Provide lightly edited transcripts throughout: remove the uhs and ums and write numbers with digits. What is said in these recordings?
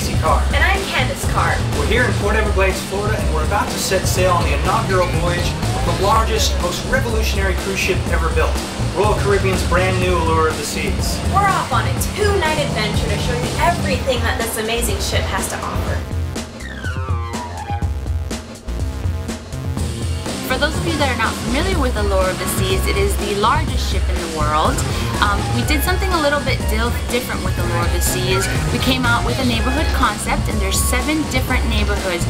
Stacy Carr. And I'm Candace Carr. We're here in Port Everglades, Florida, and we're about to set sail on the inaugural voyage of the largest, most revolutionary cruise ship ever built, Royal Caribbean's brand new Allure of the Seas. We're off on a two-night adventure to show you everything that this amazing ship has to offer. For those of you that are not familiar with Allure of the Seas, it is the largest ship in the world. We did something a little bit different with Allure of the Seas. We came out with a neighborhood concept, and there's 7 different neighborhoods.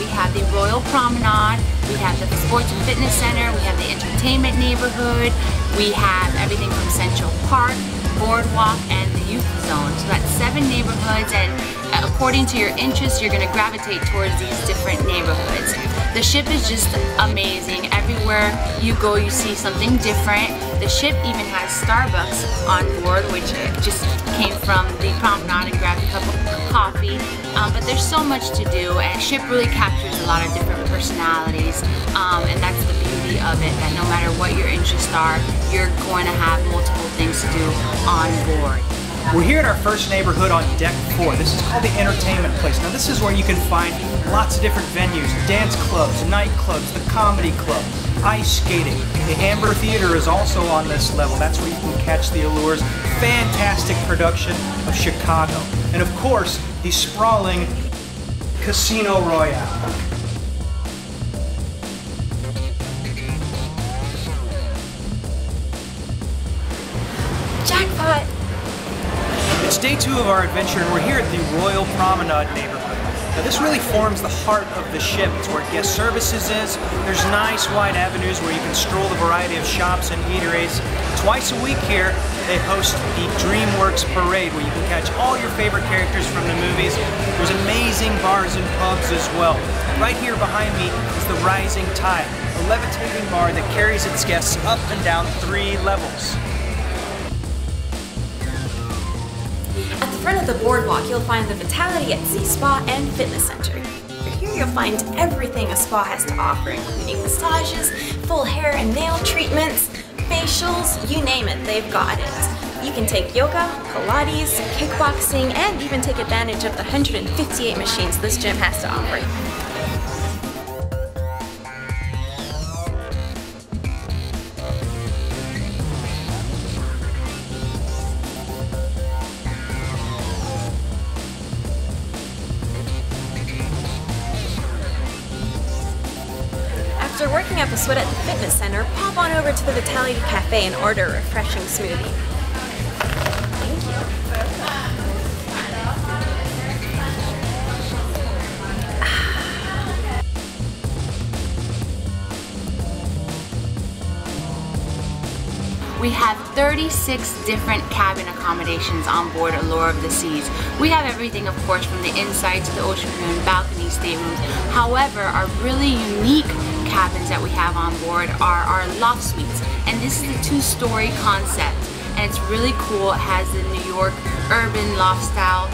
We have the Royal Promenade, we have the Sports and Fitness Center, we have the Entertainment Neighborhood, we have everything from Central Park, Boardwalk, and the Youth Zone. So that's 7 neighborhoods, and according to your interests, you're going to gravitate towards these different neighborhoods. The ship is just amazing. Everywhere you go, you see something different. The ship even has Starbucks on board, which just came from the promenade and grabbed a cup of coffee. But there's so much to do, and the ship really captures a lot of different personalities. And that's the beauty of it, that no matter what your interests are, you're going to have multiple things to do on board. We're here at our first neighborhood on Deck 4. This is called the Entertainment Place. Now this is where you can find lots of different venues, dance clubs, nightclubs, the comedy club, ice skating. The Amber Theater is also on this level. That's where you can catch the Allure's fantastic production of Chicago. And of course, the sprawling Casino Royale. Jackpot! It's day 2 of our adventure, and we're here at the Royal Promenade neighborhood. Now this really forms the heart of the ship. It's where guest services is. There's nice wide avenues where you can stroll the variety of shops and eateries. Twice a week here, they host the DreamWorks Parade, where you can catch all your favorite characters from the movies. There's amazing bars and pubs as well. Right here behind me is the Rising Tide, a levitating bar that carries its guests up and down 3 levels. At the front of the boardwalk, you'll find the Vitality at Z Spa and Fitness Center. Here you'll find everything a spa has to offer, including massages, full hair and nail treatments, facials, you name it, they've got it. You can take yoga, Pilates, kickboxing, and even take advantage of the 158 machines this gym has to offer. After working up a sweat at the fitness center, pop on over to the Vitality Café and order a refreshing smoothie. Thank you. We have 36 different cabin accommodations on board Allure of the Seas. We have everything, of course, from the inside to the ocean view and balcony staterooms. However, our really unique cabins that we have on board are our loft suites, and this is the 2-story concept, and it's really cool. It has the New York urban loft style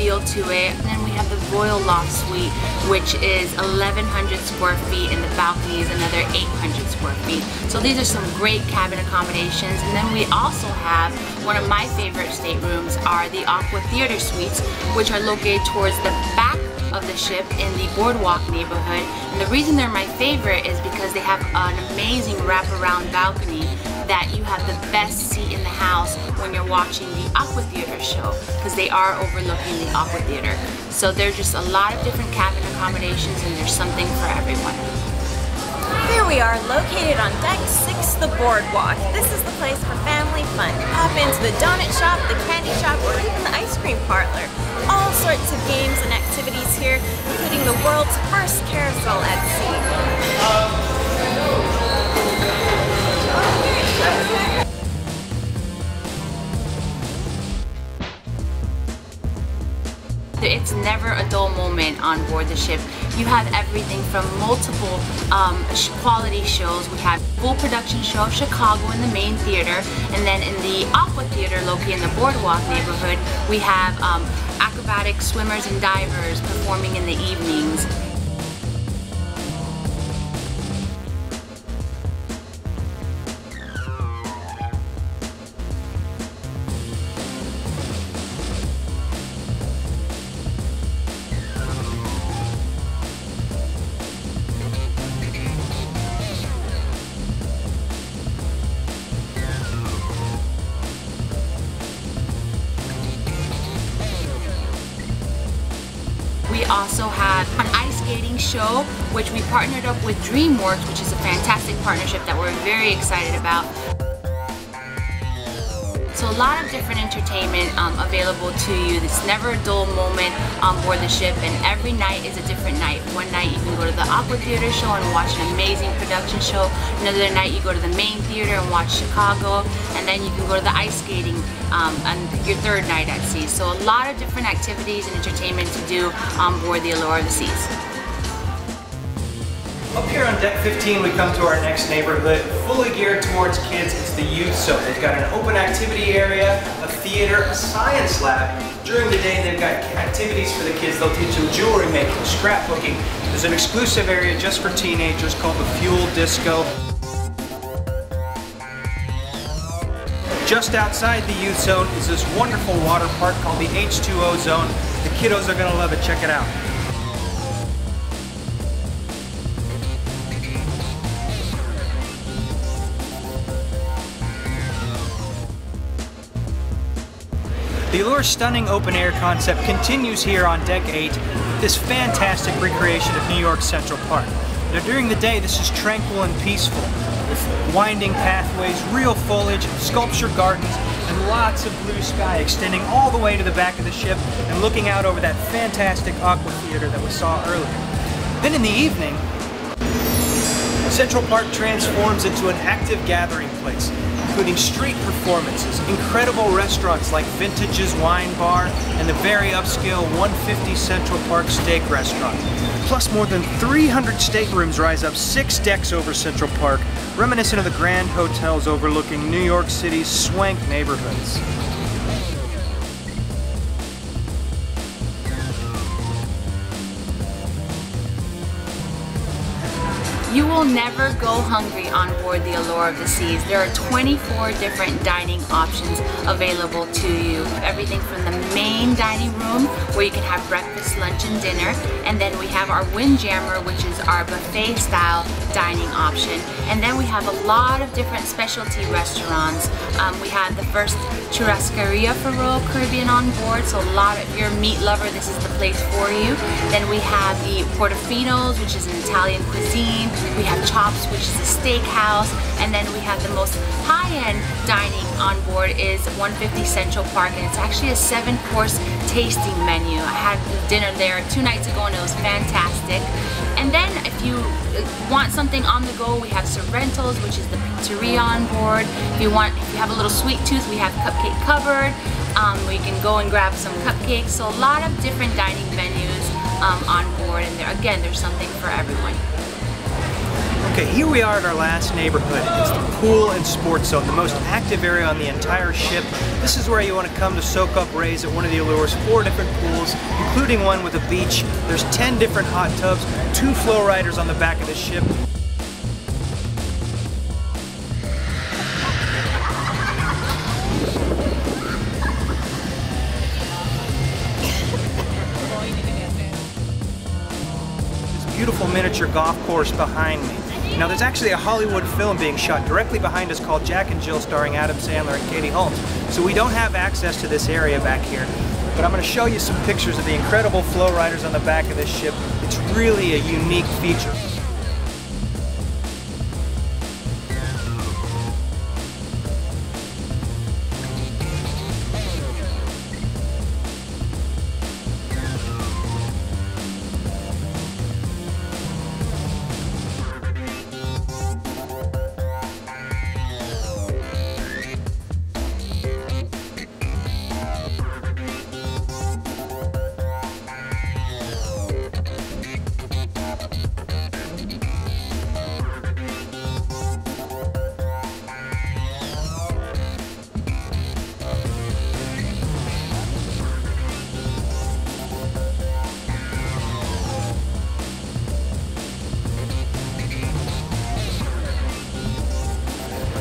feel to it. And then we have the Royal Loft Suite, which is 1,100 square feet, and the balcony is another 800 square feet. So these are some great cabin accommodations. And then we also have one of my favorite staterooms are the Aqua Theater Suites, which are located towards the back of the ship in the Boardwalk neighborhood. And the reason they're my favorite is because they have an amazing wraparound balcony that you have the best seat in the house when you're watching the Aqua Theater show, because they are overlooking the Aqua Theater. So there's just a lot of different cabin accommodations, and there's something for everyone. Here we are, located on Deck 6, the Boardwalk. This is the place for family fun. Hop into the donut shop, the candy shop, or even the ice cream parlor. All sorts of games and activities here, including the world's first carousel at sea. It's never a dull moment on board the ship. You have everything from multiple quality shows. We have full production show of Chicago in the main theater, and then in the Aqua Theater located in the Boardwalk neighborhood, we have acrobatic swimmers and divers performing in the evenings. also had an ice skating show, which we partnered up with DreamWorks, which is a fantastic partnership that we're very excited about. So a lot of different entertainment available to you. It's never a dull moment on board the ship, and every night is a different night. One night you can go to the Aqua Theater show and watch an amazing production show. Another night you go to the main theater and watch Chicago, and then you can go to the ice skating on your third night at sea. So a lot of different activities and entertainment to do on board the Allure of the Seas. Up here on deck 15, we come to our next neighborhood, fully geared towards kids. It's the Youth Zone. They've got an open activity area, a theater, a science lab. During the day, they've got activities for the kids. They'll teach them jewelry making, scrapbooking. There's an exclusive area just for teenagers called the Fuel Disco. Just outside the Youth Zone is this wonderful water park called the H2O Zone. The kiddos are gonna love it. Check it out. The Allure's stunning open-air concept continues here on Deck 8, this fantastic recreation of New York's Central Park. Now during the day, this is tranquil and peaceful, with winding pathways, real foliage, sculptured gardens, and lots of blue sky extending all the way to the back of the ship and looking out over that fantastic Aqua Theater that we saw earlier. Then in the evening, Central Park transforms into an active gathering place, including street performances, incredible restaurants like Vintage's Wine Bar, and the very upscale 150 Central Park steak restaurant. Plus more than 300 staterooms rise up 6 decks over Central Park, reminiscent of the grand hotels overlooking New York City's swank neighborhoods. You will never go hungry on board the Allure of the Seas. There are 24 different dining options available to you. Everything from the main dining room, where you can have breakfast, lunch, and dinner, and then we have our Windjammer, which is our buffet-style dining option. And then we have a lot of different specialty restaurants. We had the first Churrascaria for Royal Caribbean on board, so a lot of, if you're a meat lover, this is the place for you. Then we have the Portofinos, which is an Italian cuisine. We have Chops, which is a steakhouse, and then we have the most high-end dining on board is 150 Central Park, and it's actually a 7-course tasting menu. I had dinner there 2 nights ago and it was fantastic. And then if you want something on the go, we have Sorrento's, which is the pizzeria on board. If you have a little sweet tooth, we have Cupcake Cupboard, where you can go and grab some cupcakes. So a lot of different dining venues on board, and again, there's something for everyone. Okay, here we are at our last neighborhood. It's the Pool and Sports Zone, the most active area on the entire ship. This is where you want to come to soak up rays at one of the Allure's 4 different pools, including one with a beach. There's 10 different hot tubs, 2 flow riders on the back of the ship. This beautiful miniature golf course behind me. Now there's actually a Hollywood film being shot directly behind us called Jack and Jill, starring Adam Sandler and Katie Holmes. So we don't have access to this area back here, but I'm going to show you some pictures of the incredible flow riders on the back of this ship. It's really a unique feature.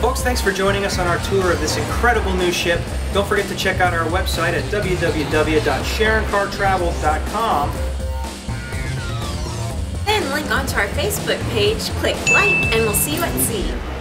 Folks, thanks for joining us on our tour of this incredible new ship. Don't forget to check out our website at www.sharoncartravel.com. Then link onto our Facebook page, click like, and we'll see you at sea.